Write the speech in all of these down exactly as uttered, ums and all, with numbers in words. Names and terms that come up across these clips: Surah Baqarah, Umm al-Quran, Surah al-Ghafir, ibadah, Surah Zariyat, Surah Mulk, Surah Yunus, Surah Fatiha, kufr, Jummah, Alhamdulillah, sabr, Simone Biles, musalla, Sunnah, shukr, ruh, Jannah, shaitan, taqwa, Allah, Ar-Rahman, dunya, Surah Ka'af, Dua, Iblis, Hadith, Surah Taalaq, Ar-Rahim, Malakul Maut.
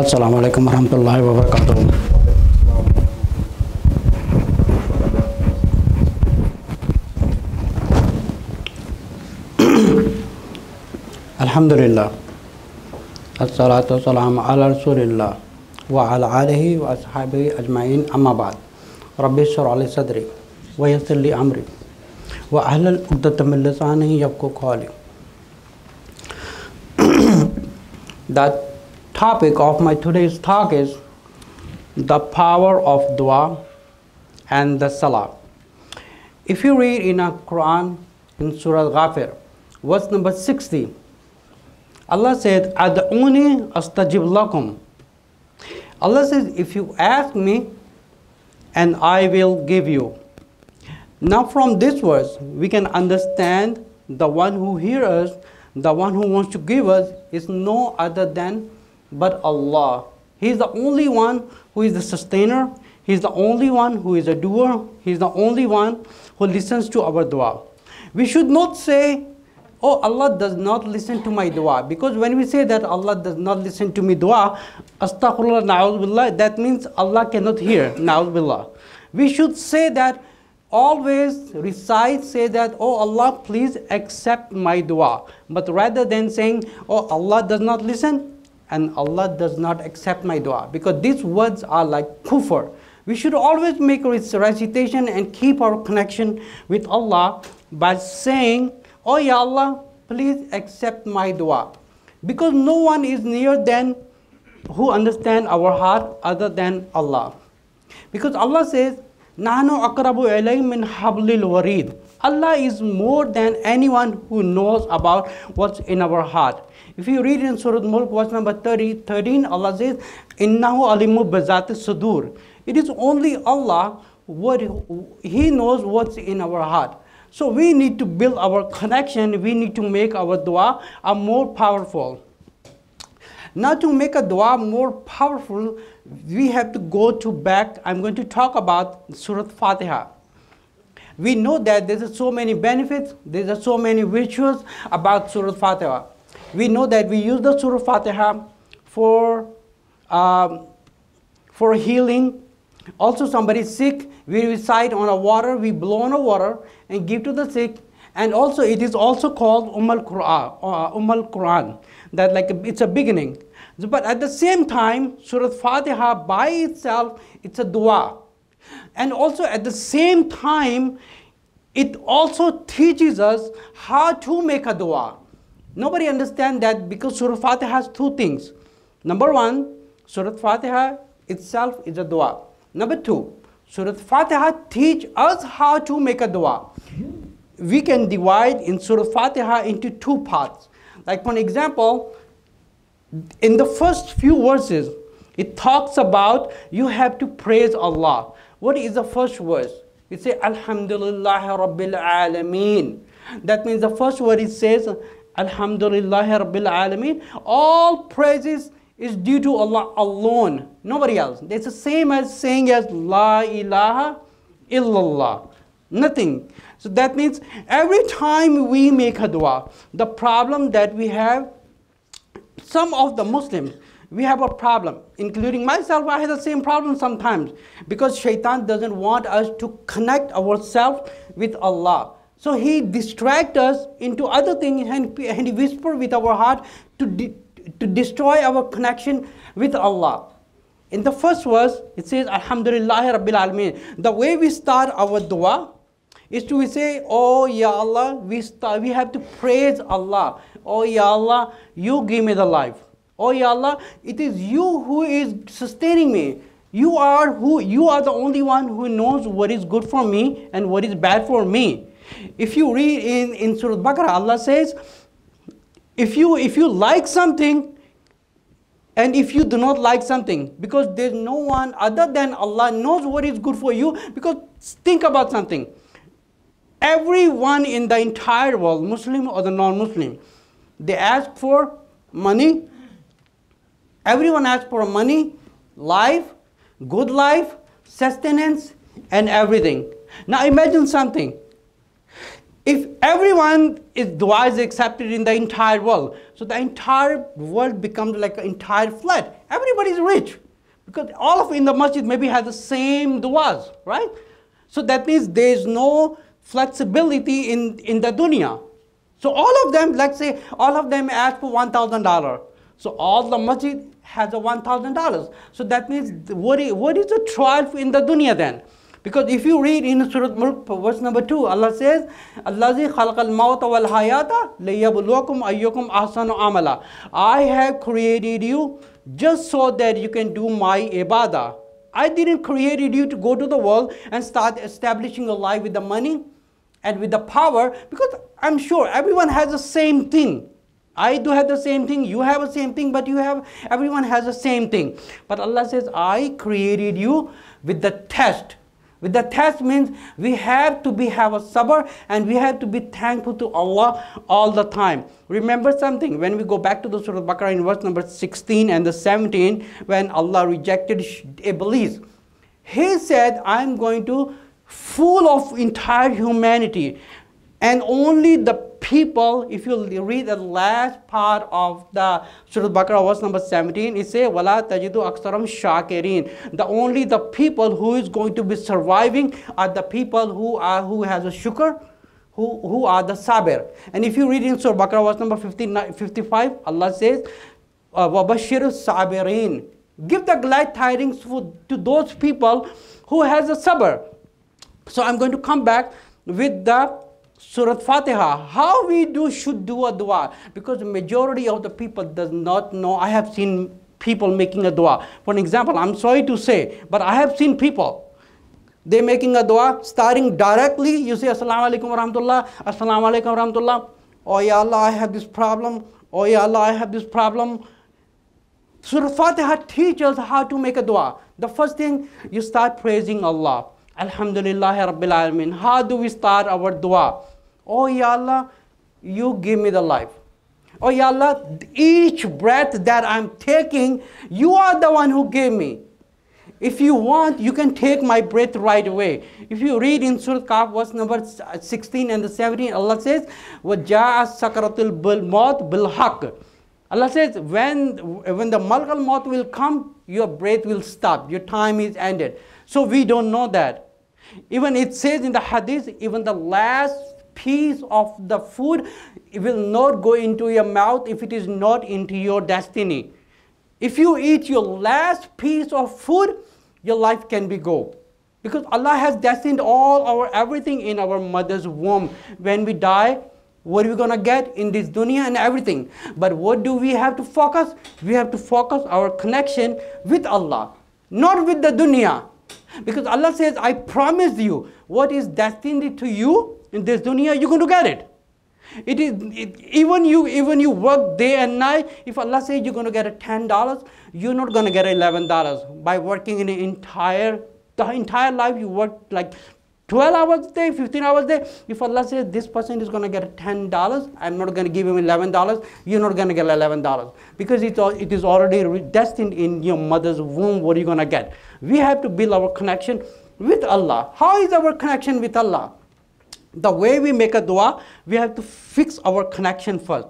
Assalamu alaikum warahmatullahi wabarakatuh. Alhamdulillah, as-salatu as-salamu ala rasulillah wa ala alihi wa ashabihi ajma'in amma ba'd. Rabbi shrah li sadri wa yassir li amri wa ahlul 'uqdatan min lisani yafqahu qawli. The topic of my today's talk is the power of dua and the salah. If you read in a Quran in Surah al-Ghafir, verse number sixty, Allah said, "Ad'uni astajib lakum." Allah says, if you ask me, and I will give you. Now from this verse, we can understand the one who hears us, the one who wants to give us, is no other than but Allah. He is the only one who is the sustainer. He is the only one who is a doer. He is the only one who listens to our dua. We should not say, oh, Allah does not listen to my dua. Because when we say that Allah does not listen to my dua, astaghfirullah, na'udhu billah, that means Allah cannot hear, na'udhu billah. We should say that, always recite, say that, oh Allah, please accept my dua. But rather than saying, oh Allah does not listen, and Allah does not accept my dua. Because these words are like kufr. We should always make a recitation and keep our connection with Allah by saying, oh Ya Allah, please accept my dua. Because no one is near than who understands our heart other than Allah. Because Allah says, Nahnu akrabu ilayhi min hablil warid. Allah is more than anyone who knows about what's in our heart. If you read in Surah Mulk, verse number thirty, thirteen, Allah says, Innahu alimu bizati sudur. It is only Allah, what He knows what's in our heart. So we need to build our connection, we need to make our dua a more powerful. Now to make a dua more powerful, we have to go to back. I'm going to talk about Surah Fatiha. We know that there are so many benefits, there are so many virtues about Surah Fatiha. We know that we use the Surah Fatiha for, um, for healing. Also somebody sick, we recite on a water, we blow on a water and give to the sick. And also it is also called Umm al-Quran, uh, Umm al-Quran, that like a, it's a beginning. But at the same time, Surah Fatiha by itself, it's a dua. And also at the same time, it also teaches us how to make a dua. Nobody understands that because Surah Fatiha has two things. Number one, Surah Fatiha itself is a dua. Number two, Surah Fatiha teach us how to make a dua. We can divide in Surah Fatiha into two parts. Like for example, in the first few verses, it talks about you have to praise Allah. What is the first verse? It says, Alhamdulillahi Rabbil Alameen. That means the first word it says, Alhamdulillahi Rabbil Alameen. All praises is due to Allah alone, nobody else. It's the same as saying as La ilaha illallah, nothing. So that means every time we make a dua, the problem that we have, some of the Muslims, we have a problem, including myself, I had the same problem sometimes because shaitan doesn't want us to connect ourselves with Allah. So he distracts us into other things and, and he whispers with our heart to to destroy our connection with Allah. In the first verse, it says, Alhamdulillahi Rabbil Alameen. The way we start our dua is to we say, oh Ya Allah, we, start, we have to praise Allah. Oh Ya Allah, you give me the life. Oh Ya Allah, it is you who is sustaining me. You are, who, you are the only one who knows what is good for me and what is bad for me. If you read in, in Surah Baqarah, Allah says, If you, if you like something, and if you do not like something, because there's no one other than Allah knows what is good for you, because think about something. Everyone in the entire world, Muslim or the non-Muslim, they ask for money. Everyone asks for money, life, good life, sustenance, and everything. Now imagine something. If everyone is dua is accepted in the entire world, so the entire world becomes like an entire flood. Everybody's rich. Because all of in the masjid maybe have the same du'as, right? So that means there's no flexibility in, in the dunya. So all of them, let's say, all of them ask for one thousand dollars. So all the masjid has a one thousand dollars. So that means what is, what is the trial in the dunya then? Because if you read in Surah Mulk, verse number two, Allah says, Allazi khalaqal mawta wal hayata liyabluwakum ayyukum ahsanu amala. I have created you just so that you can do my ibadah. I didn't create you to go to the world and start establishing your life with the money and with the power, because I'm sure everyone has the same thing. I do have the same thing, you have the same thing, but you have, everyone has the same thing. But Allah says, I created you with the test. With the test means we have to be have a sabr and we have to be thankful to Allah all the time. Remember something, when we go back to the Surah Baqarah in verse number sixteen and the seventeen, when Allah rejected Iblis, he said, I'm going to fool of entire humanity. And only the people, if you read the last part of the Surah Baqarah, verse number seventeen, it says, Wala tajidu aksaram shakirin. The only the people who is going to be surviving are the people who are who has a shukr, who, who are the sabir. And if you read in Surah Baqarah, verse number fifty-five, Allah says, Wabashir sabirin. Give the glad tidings to those people who has a sabr. So I'm going to come back with the Surah Fatiha, how we do should do a dua, because the majority of the people does not know. I have seen people making a dua. For an example, I'm sorry to say, but I have seen people, they're making a dua, starting directly, you say, Assalamu alaikum wa rahmatullah, Assalamu alaikum wa rahmatullah, oh ya Allah, I have this problem, oh ya Allah, I have this problem. Surah Fatiha teaches how to make a dua. The first thing, you start praising Allah. Alhamdulillahi Rabbil Alameen. How do we start our dua? Oh, Ya Allah, you give me the life. Oh, Ya Allah, each breath that I'm taking, you are the one who gave me. If you want, you can take my breath right away. If you read in Surah Ka'af, verse number sixteen and the seventeen, Allah says, وَجَاءَ سَكْرَةُ الْمَوْتِ بِالْحَقِّ. Allah says, when, when the Malakul Maut will come, your breath will stop, your time is ended. So we don't know that. Even it says in the hadith, even the last piece of the food, it will not go into your mouth if it is not into your destiny. If you eat your last piece of food, your life can be go. Because Allah has destined all our everything in our mother's womb. When we die, what are we going to get in this dunya and everything? But what do we have to focus? We have to focus our connection with Allah, not with the dunya. Because Allah says, I promise you, what is destined to you in this dunya, you're going to get it. It is it, even you even you work day and night, if Allah says you're going to get a ten dollars, you're not going to get eleven dollars. By working in the entire, the entire life, you work like twelve hours a day, fifteen hours a day. If Allah says this person is going to get ten dollars, I'm not going to give him eleven dollars, you're not going to get eleven dollars. Because it's, it is already destined in your mother's womb, what are you going to get? We have to build our connection with Allah. How is our connection with Allah? The way we make a dua, we have to fix our connection first.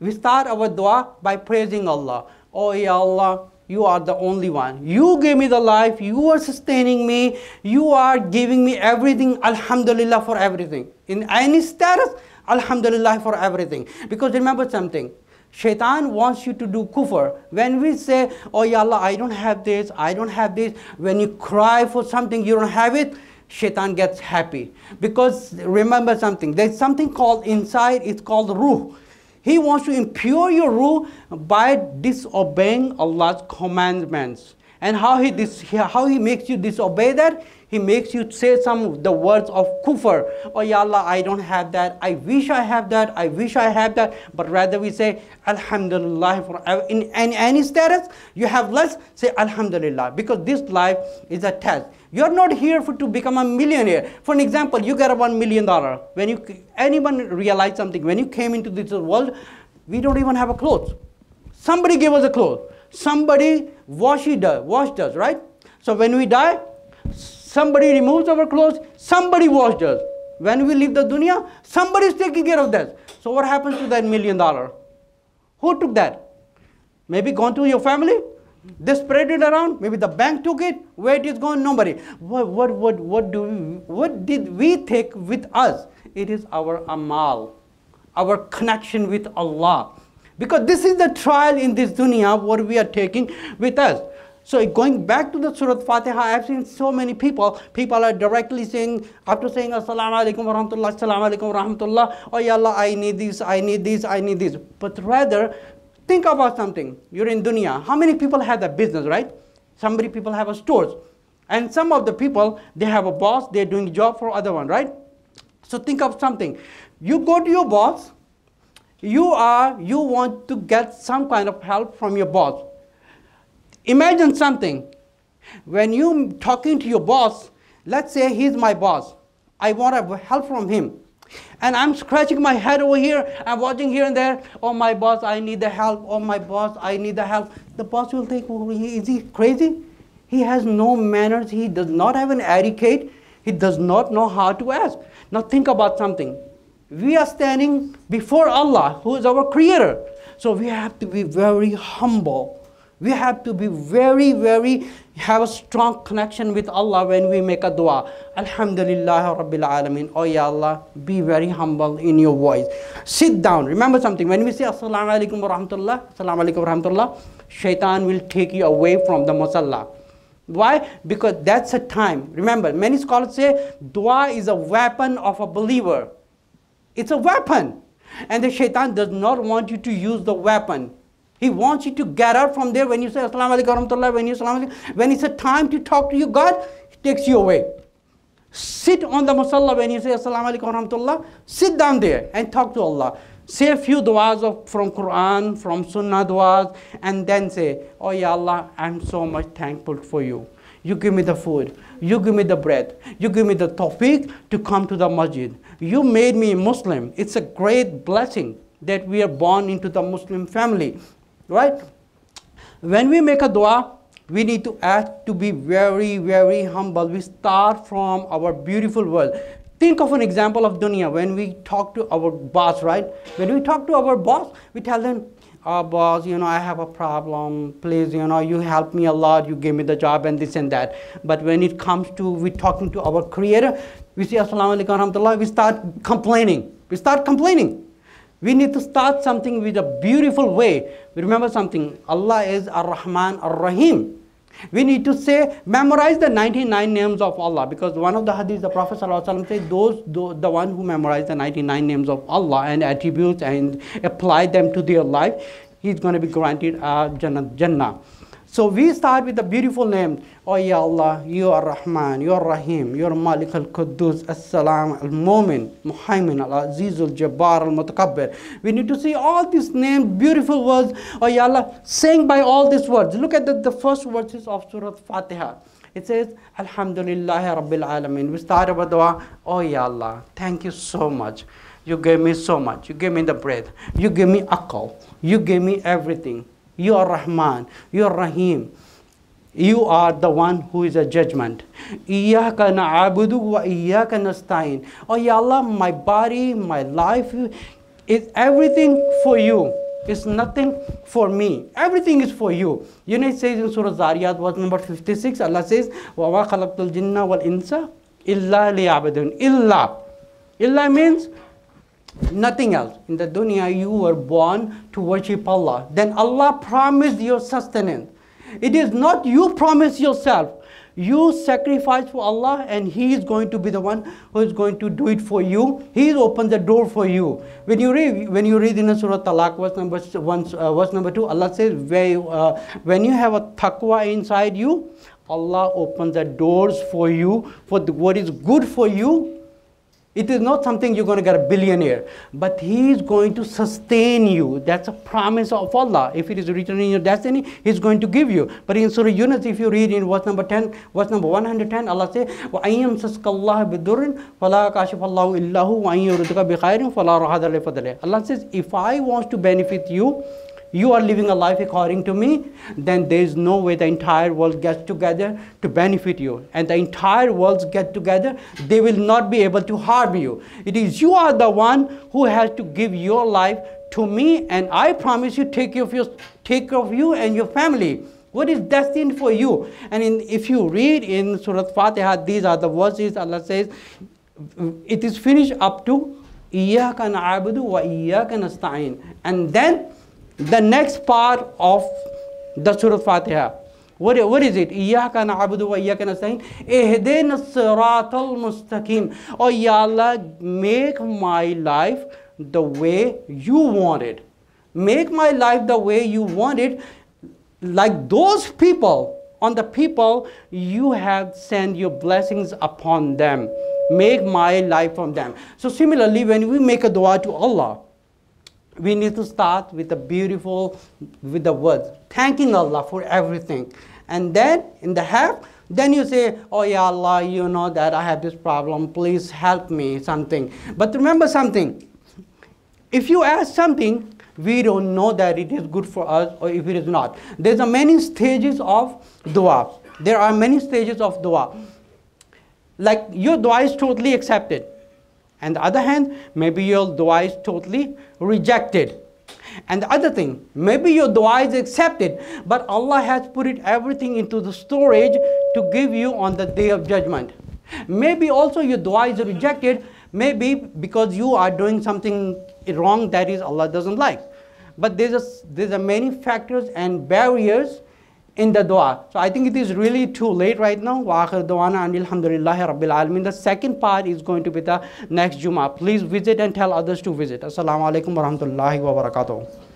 We start our dua by praising Allah. Oh Ya Allah, you are the only one. You gave me the life. You are sustaining me. You are giving me everything. Alhamdulillah for everything. In any status, Alhamdulillah for everything. Because remember something. Shaitan wants you to do kufr. When we say, oh Ya Allah, I don't have this. I don't have this. When you cry for something, you don't have it. Shaitan gets happy. Because remember something. There's something called inside. It's called ruh. He wants to impure your ruh by disobeying Allah's commandments. And how he, dis how he makes you disobey that? He makes you say some of the words of kufr. Oh Ya Allah, I don't have that. I wish I have that. I wish I have that. But rather we say, Alhamdulillah. For in, in any status, you have less, say Alhamdulillah. Because this life is a test. You're not here for to become a millionaire. For an example, you get a one million dollar. When you anyone realize something, when you came into this world, we don't even have a clothes. Somebody gave us a clothes. Somebody washed us, washed us, right? So when we die, somebody removes our clothes. Somebody washed us. When we leave the dunya, somebody is taking care of that. So what happens to that million dollar? Who took that? Maybe gone to your family. They spread it around. Maybe the bank took it. Where it is gone, nobody. What, what, what, what, do we, what did we take with us? It is our amal, our connection with Allah. Because this is the trial in this dunya, what we are taking with us. So going back to the Surah Fatiha, I have seen so many people, people are directly saying, after saying, Assalamu alaikum wa rahmatullah, Assalamu alaikum wa rahmatullah, oh ya Allah, I need this, I need this, I need this. But rather, think about something. You're in dunya. How many people have a business, right? Some people have a stores. And some of the people, they have a boss, they're doing a job for other one, right? So think of something. You go to your boss, you are, you want to get some kind of help from your boss. Imagine something. When you're talking to your boss, let's say he's my boss. I want help from him. And I'm scratching my head over here, I'm watching here and there, oh my boss, I need the help, oh my boss, I need the help. The boss will think, oh, is he crazy? He has no manners, he does not have an etiquette, he does not know how to ask. Now think about something. We are standing before Allah, who is our creator. So we have to be very humble. We have to be very, very, have a strong connection with Allah when we make a dua. Alhamdulillah Rabbil Alameen. Oh ya Allah, be very humble in your voice. Sit down. Remember something. When we say Assalamu alaikum wa rahmatullah, Assalamu alaikum wa rahmatullah, shaitan will take you away from the musalla. Why? Because that's a time. Remember, many scholars say dua is a weapon of a believer. It's a weapon. And the shaitan does not want you to use the weapon. He wants you to get out from there when you say Assalamu alaikum warahmatullah, when you Assalamu alaikum. When it's a time to talk to you, God, He takes you away. Sit on the musalla when you say Assalamu alaikum warahmatullah. Sit down there and talk to Allah. Say a few du'as of, from Quran, from Sunnah du'as, and then say, oh ya Allah, I'm so much thankful for you. You give me the food, you give me the bread, you give me the tawfiq to come to the masjid. You made me Muslim. It's a great blessing that we are born into the Muslim family. Right? When we make a dua, we need to ask to be very, very humble. We start from our beautiful world. Think of an example of dunya. When we talk to our boss, right? When we talk to our boss, we tell them, oh boss, you know, I have a problem. Please, you know, you help me a lot. You gave me the job and this and that. But when it comes to we talking to our creator, we say, Assalamu alaikum warahmatullah, we start complaining. We start complaining. We need to start something with a beautiful way. Remember something, Allah is Ar-Rahman Ar-Rahim. We need to say, memorize the ninety-nine names of Allah, because one of the hadith, the Prophet ﷺ said, those, those, the one who memorized the ninety-nine names of Allah and attributes and apply them to their life, he's going to be granted uh, Jannah. Jannah. So we start with the beautiful name. Oh ya Allah, you are Rahman, you are Rahim, you are Malik al-Quddus, As-Salam, Al-Mumin, Muhaymin, Al-Aziz, Al-Jabbar, Al-Mutakabbir. We need to see all these names, beautiful words. Oh ya Allah, saying by all these words. Look at the, the first verses of Surah Fatiha. It says, Alhamdulillahi Rabbil Alameen. We start our dua. Oh ya Allah, thank you so much. You gave me so much. You gave me the breath. You gave me akal. You gave me everything. You are Rahman, you are Rahim. You are the one who is a judgment. Iyaka na'abudu wa iyaka nasta'in. Oh ya Allah, my body, my life is everything for you. It's nothing for me. Everything is for you. You know it says in Surah Zariyat, verse number fifty-six, Allah says, Wa khalaqtul jinna wal insa illa liya'budun. Illa. Illa means nothing else. In the dunya, you were born to worship Allah. Then Allah promised your sustenance. It is not you promise yourself. You sacrifice for Allah and He is going to be the one who is going to do it for you. He opens the door for you. When you read, when you read in Surah Taalaq, verse number, one, uh, verse number two, Allah says, when you have a taqwa inside you, Allah opens the doors for you, for the, what is good for you. It is not something you're going to get a billionaire, but He is going to sustain you. That's a promise of Allah. If it is written in your destiny, He's going to give you. But in Surah Yunus, if you read in verse number ten, verse number one hundred ten, Allah says, Allah says, if I want to benefit you, you are living a life according to me, then there is no way the entire world gets together to benefit you. And the entire world gets together, they will not be able to harm you. It is you are the one who has to give your life to me, and I promise you, take care of your, take care of you and your family. what is destined for you. And in, if you read in Surah Fatiha, these are the verses. Allah says, it is finished up to Iyyaka na'budu wa iyyaka nasta'in. And then the next part of the Surah Fatiha. What, what is it? Iyyaka na'budu wa iyyaka nasta'in. Ihdina as-siratal mustaqim. Oh, Ya Allah, make my life the way you want it. Make my life the way you want it, like those people, on the people you have sent your blessings upon them. Make my life from them. So similarly, when we make a dua to Allah, we need to start with a beautiful, with the words, thanking Allah for everything. And then in the help, then you say, oh yeah, Allah, you know that I have this problem, please help me something. But remember something, if you ask something, we don't know that it is good for us or if it is not. There's a many stages of dua. There are many stages of dua. Like your dua is totally accepted. And the other hand, maybe your dua is totally rejected. And the other thing, maybe your dua is accepted, but Allah has put it everything into the storage to give you on the day of judgment. Maybe also your dua is rejected, maybe because you are doing something wrong that is Allah doesn't like. But there's a, there's a many factors and barriers in the dua. So I think it is really too late right now. وَآخِرْ دُعَانَا أَنِ الْحَمْدُ لِلَّهِ رَبِّ الْعَالَمِينَ. The second part is going to be the next Jummah. Please visit and tell others to visit. Assalamu alaikum warahmatullahi wabarakatuh.